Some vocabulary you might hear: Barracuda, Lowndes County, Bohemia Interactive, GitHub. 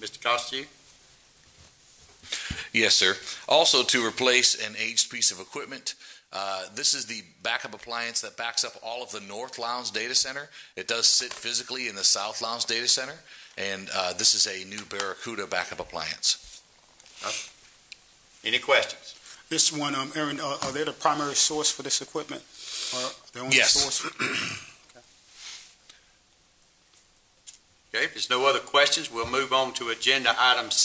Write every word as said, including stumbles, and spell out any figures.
Mister Costu? Yes, sir. Also, to replace an aged piece of equipment. Uh, this is the backup appliance that backs up all of the North Lowndes Data Center. It does sit physically in the South Lowndes Data Center, and uh, this is a new Barracuda backup appliance. Uh, any questions? This one, um, Aaron, uh, are they the primary source for this equipment? Or the only yes. Source for okay. Okay, if there's no other questions, we'll move on to agenda item seven.